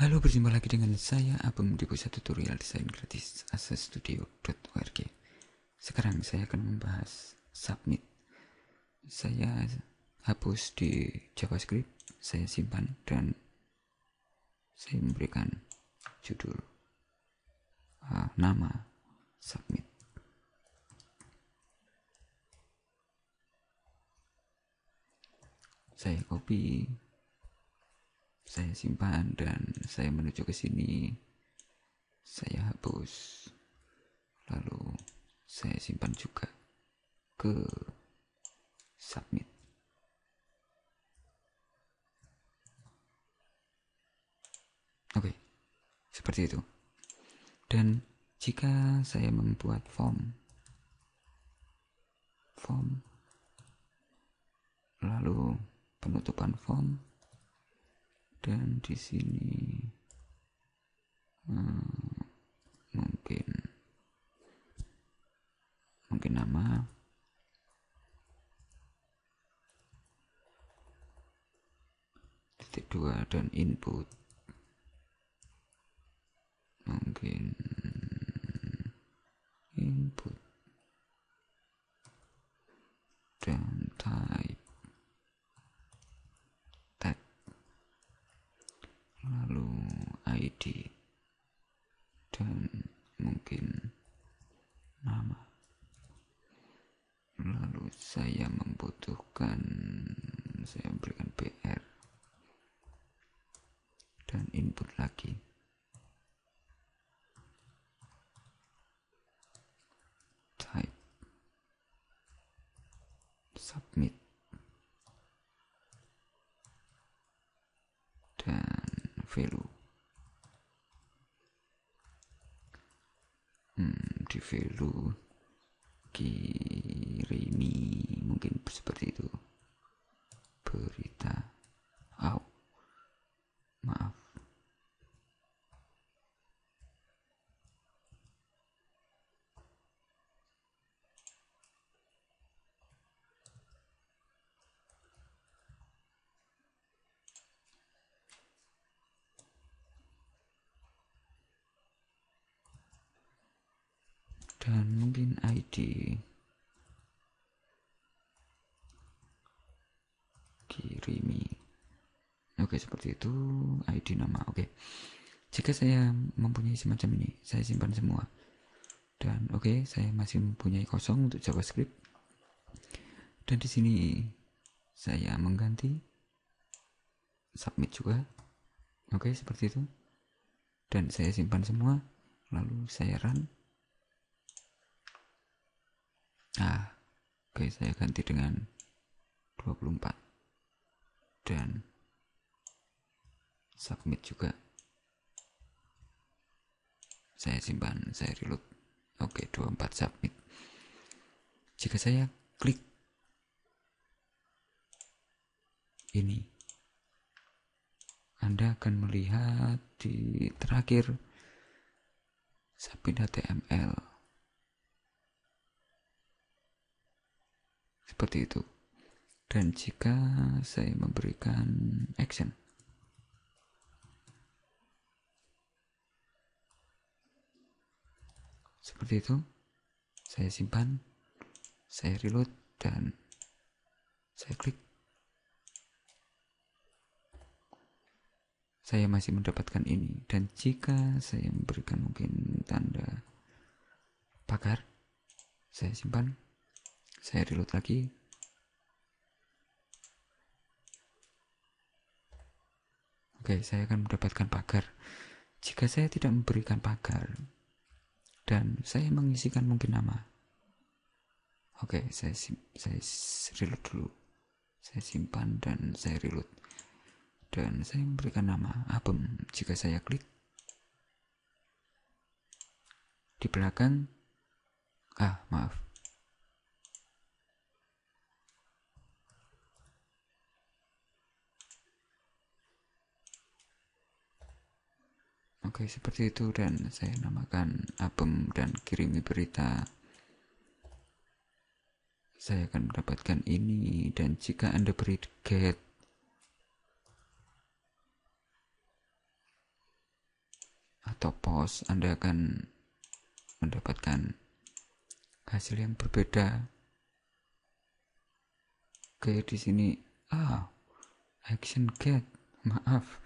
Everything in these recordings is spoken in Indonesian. Halo, berjumpa lagi dengan saya Abang di pusat tutorial desain gratis asastudio.org. Sekarang saya akan membahas submit. Saya hapus di JavaScript, saya simpan dan saya memberikan judul nama submit. Saya copy, saya simpan, dan saya menuju ke sini. Saya hapus, lalu saya simpan juga ke submit. Oke, seperti itu. Dan jika saya membuat form, lalu penutupan form, dan di sini mungkin nama, titik dua, dan input, mungkin input, dan type ID, dan mungkin nama. Lalu saya membutuhkan, saya berikan PR dan input lagi. Type submit dan value. Di value kirimi, mungkin seperti itu, berita. Maaf, dan mungkin ID kirimi. Oke, seperti itu. ID, nama. Oke, jika saya mempunyai semacam ini, saya simpan semua. Dan oke, saya masih mempunyai kosong untuk JavaScript, dan di sini saya mengganti submit juga. Oke, seperti itu, dan saya simpan semua, lalu saya run. Oke, saya ganti dengan 24 dan submit juga. Saya simpan, saya reload. Oke, 24 submit. Jika saya klik ini, Anda akan melihat di terakhir submit HTML. Seperti itu. Dan jika saya memberikan action, seperti itu, saya simpan, saya reload, dan saya klik. Saya masih mendapatkan ini. Dan jika saya memberikan mungkin tanda pagar, saya simpan, saya reload lagi. Oke, saya akan mendapatkan pagar. Jika saya tidak memberikan pagar dan saya mengisikan mungkin nama. Oke, saya reload dulu. Saya simpan dan saya reload. Dan saya memberikan nama Abang. Jika saya klik di belakang, maaf, oke, seperti itu, dan saya namakan Abang dan kirimi berita. Saya akan mendapatkan ini, dan jika Anda beri get, atau post, Anda akan mendapatkan hasil yang berbeda. Oke, di sini action get, maaf.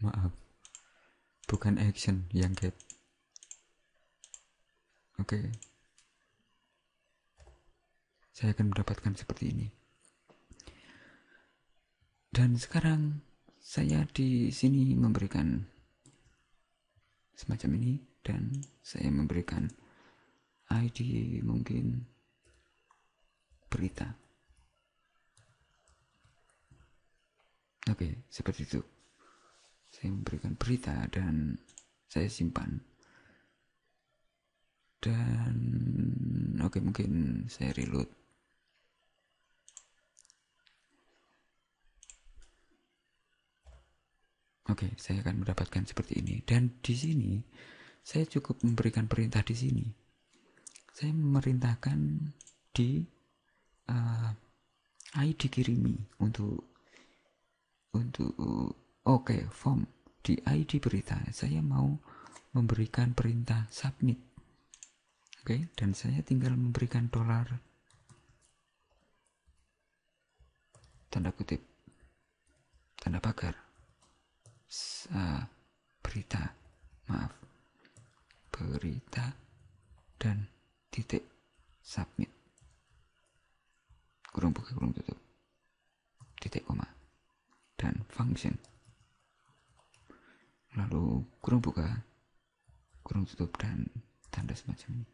Maaf, bukan action yang get. Oke. Saya akan mendapatkan seperti ini. Dan sekarang saya di sini memberikan semacam ini, dan saya memberikan ID mungkin berita. Oke, seperti itu. Saya memberikan berita dan saya simpan. Dan oke, mungkin saya reload. Oke, saya akan mendapatkan seperti ini. Dan di sini saya cukup memberikan perintah di sini. Saya memerintahkan di ID kirimi untuk oke, form di ID berita. Saya mau memberikan perintah submit. Oke, dan saya tinggal memberikan $ tanda kutip, tanda pagar. Berita, maaf, berita, dan titik submit, kurung buka kurung tutup, titik koma, dan function, lalu kurung buka kurung tutup dan tanda semacam ini.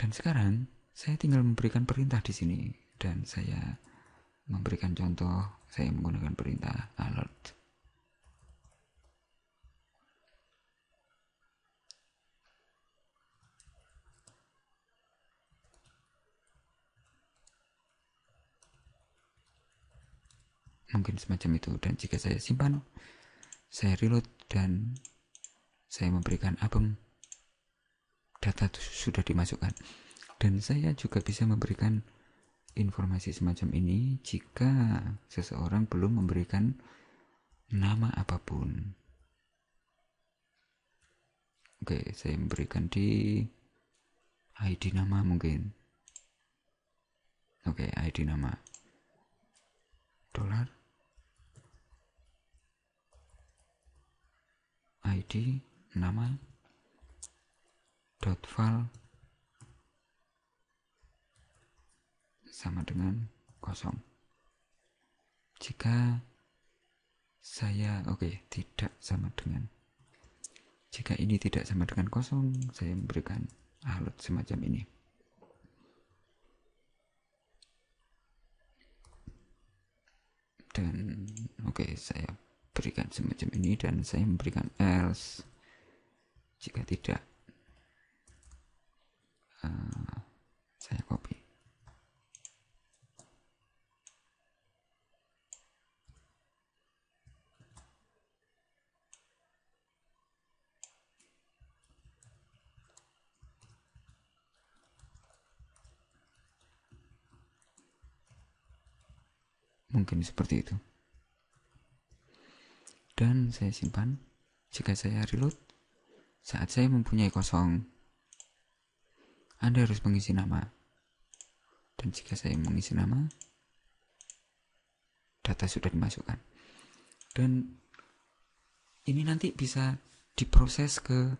Dan sekarang saya tinggal memberikan perintah di sini, dan saya memberikan contoh. Saya menggunakan perintah alert. Mungkin semacam itu. Dan jika saya simpan, saya reload, dan saya memberikan abem, data sudah dimasukkan. Dan saya juga bisa memberikan informasi semacam ini jika seseorang belum memberikan nama apapun. Oke, saya memberikan di ID nama mungkin. Oke, ID nama $. ID nama .file sama dengan kosong. Jika saya tidak sama dengan, jika ini tidak sama dengan kosong, saya memberikan alert semacam ini. Dan saya berikan semacam ini, dan saya memberikan else jika tidak. Saya copy. Mungkin seperti itu. Dan saya simpan. Jika saya reload, saat saya mempunyai kosong, Anda harus mengisi nama. Dan jika saya mengisi nama, data sudah dimasukkan. Dan ini nanti bisa diproses ke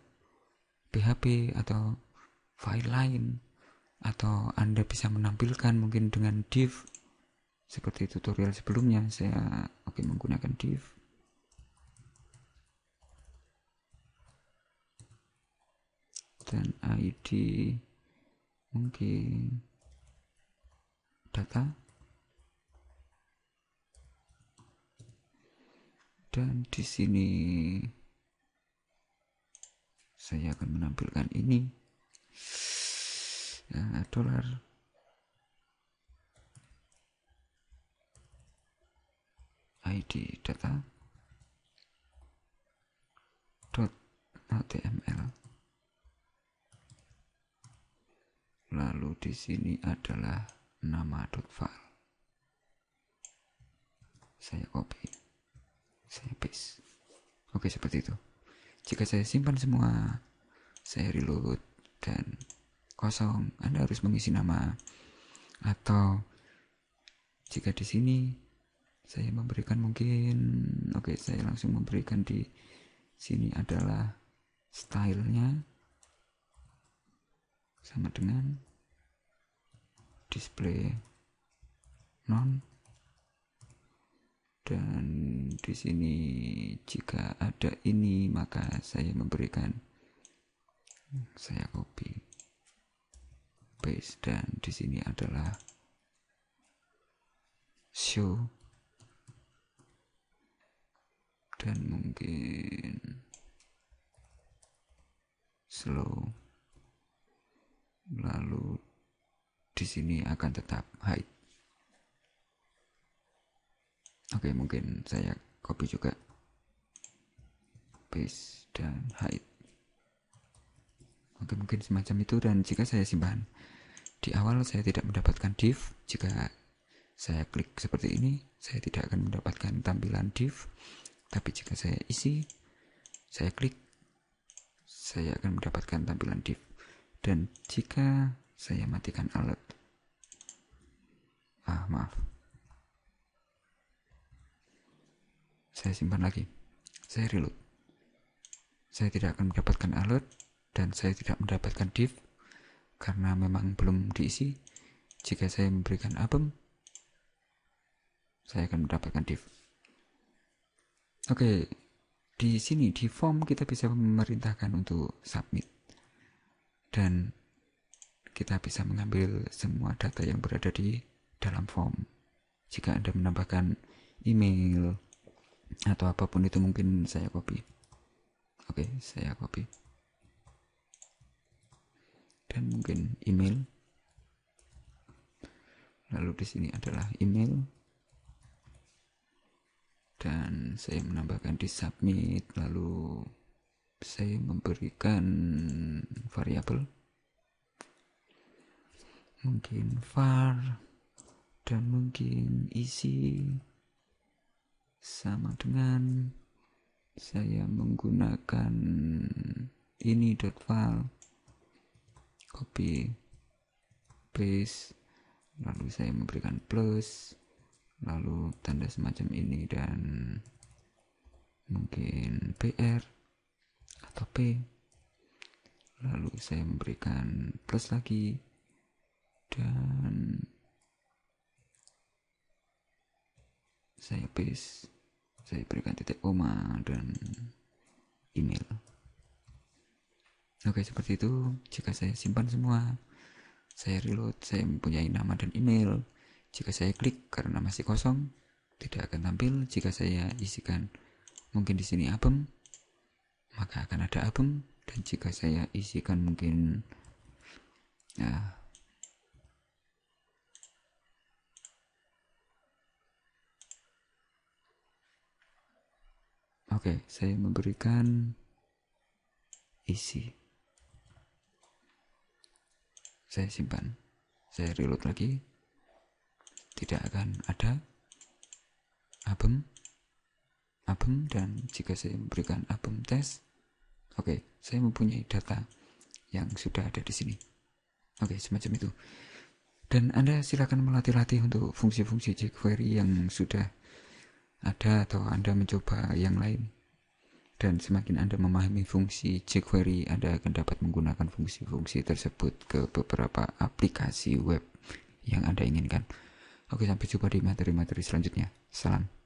PHP atau file lain, atau Anda bisa menampilkan mungkin dengan div. Seperti tutorial sebelumnya, saya menggunakan div. Dan ID mungkin data, dan di sini saya akan menampilkan ini $. ID data .html, lalu di sini adalah nama .file. saya copy, saya paste. Oke, seperti itu. Jika saya simpan semua, saya reload dan kosong, Anda harus mengisi nama. Atau jika di sini saya memberikan mungkin, oke, saya langsung memberikan di sini adalah stylenya sama dengan display none, dan di sini jika ada ini maka saya memberikan, saya copy paste, dan di sini adalah show, dan mungkin slow, lalu di sini akan tetap hide. Oke, mungkin saya copy juga, paste dan hide. Oke, mungkin semacam itu. Dan jika saya simpan, di awal saya tidak mendapatkan div. Jika saya klik seperti ini, saya tidak akan mendapatkan tampilan div. Tapi jika saya isi, saya klik, saya akan mendapatkan tampilan div. Dan jika saya matikan alert, maaf, saya simpan lagi, saya reload, saya tidak akan mendapatkan alert dan saya tidak mendapatkan div karena memang belum diisi. Jika saya memberikan album, saya akan mendapatkan div. Oke, di sini di form kita bisa memerintahkan untuk submit, dan kita bisa mengambil semua data yang berada di dalam form. Jika Anda menambahkan email atau apapun itu, mungkin saya copy. Oke, saya copy, dan mungkin email, lalu di sini adalah email, dan saya menambahkan di submit, lalu saya memberikan variabel mungkin var, dan mungkin isi sama dengan saya menggunakan ini .val, copy paste, lalu saya memberikan plus, lalu tanda semacam ini, dan mungkin PR atau P, lalu saya memberikan plus lagi, dan saya paste, saya berikan titik koma, dan email. Oke, seperti itu. Jika saya simpan semua, saya reload, saya mempunyai nama dan email. Jika saya klik karena masih kosong, tidak akan tampil. Jika saya isikan mungkin di sini album, maka akan ada album. Dan jika saya isikan mungkin oke, saya memberikan isi, saya simpan, saya reload lagi, tidak akan ada album, dan jika saya memberikan album test, oke, saya mempunyai data yang sudah ada di sini. Oke, semacam itu. Dan Anda silakan melatih-latih untuk fungsi-fungsi jQuery yang sudah ada, atau Anda mencoba yang lain. Dan semakin Anda memahami fungsi jQuery, Anda akan dapat menggunakan fungsi-fungsi tersebut ke beberapa aplikasi web yang Anda inginkan. Oke, sampai jumpa di materi-materi selanjutnya. Salam.